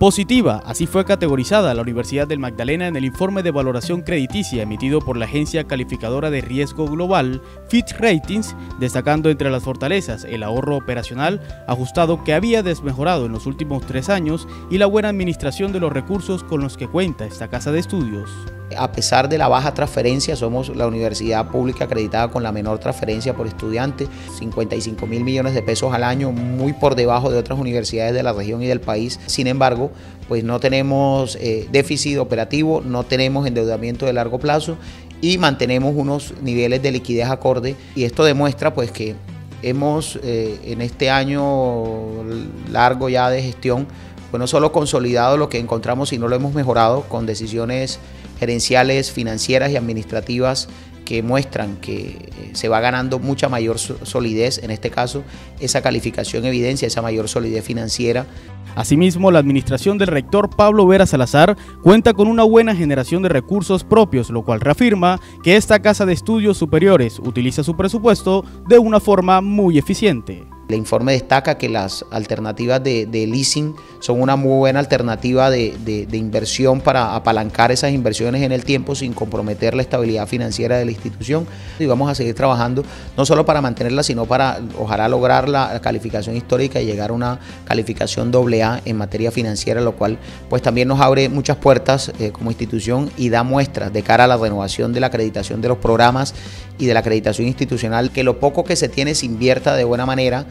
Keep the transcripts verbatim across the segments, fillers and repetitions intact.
positiva. Así fue categorizada la Universidad del Magdalena en el informe de valoración crediticia emitido por la agencia calificadora de riesgo global Fitch Ratings, destacando entre las fortalezas el ahorro operacional ajustado que había desmejorado en los últimos tres años y la buena administración de los recursos con los que cuenta esta casa de estudios. A pesar de la baja transferencia, somos la universidad pública acreditada con la menor transferencia por estudiante, cincuenta y cinco mil millones de pesos al año, muy por debajo de otras universidades de la región y del país. Sin embargo, pues no tenemos eh, déficit operativo, no tenemos endeudamiento de largo plazo y mantenemos unos niveles de liquidez acorde, y esto demuestra pues que hemos eh, en este año largo ya de gestión, pues no solo consolidado lo que encontramos, sino lo hemos mejorado con decisiones gerenciales, financieras y administrativas que muestran que se va ganando mucha mayor solidez, en este caso esa calificación evidencia esa mayor solidez financiera. Asimismo, la administración del rector Pablo Vera Salazar cuenta con una buena generación de recursos propios, lo cual reafirma que esta casa de estudios superiores utiliza su presupuesto de una forma muy eficiente. El informe destaca que las alternativas de, de leasing son una muy buena alternativa de, de, de inversión para apalancar esas inversiones en el tiempo sin comprometer la estabilidad financiera de la institución. Y vamos a seguir trabajando no solo para mantenerla, sino para ojalá lograr la calificación histórica y llegar a una calificación doble A en materia financiera, lo cual pues también nos abre muchas puertas eh, como institución y da muestras de cara a la renovación de la acreditación de los programas y de la acreditación institucional, que lo poco que se tiene se invierta de buena manera.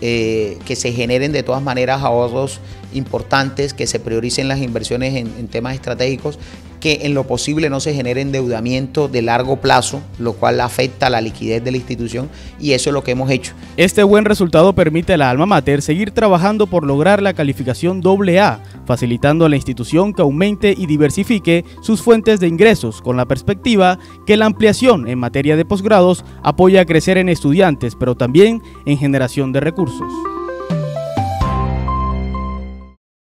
Eh, que se generen de todas maneras ahorros importantes, que se prioricen las inversiones en, en temas estratégicos, que en lo posible no se genere endeudamiento de largo plazo, lo cual afecta la liquidez de la institución, y eso es lo que hemos hecho. Este buen resultado permite a la alma mater seguir trabajando por lograr la calificación doble A, facilitando a la institución que aumente y diversifique sus fuentes de ingresos, con la perspectiva que la ampliación en materia de posgrados apoya a crecer en estudiantes, pero también en generación de recursos.